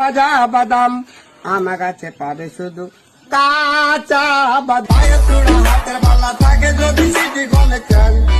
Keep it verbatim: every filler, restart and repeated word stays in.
কাঁচা বাদাম আমার কাছে পাবে শুধু কাঁচা বাদাম।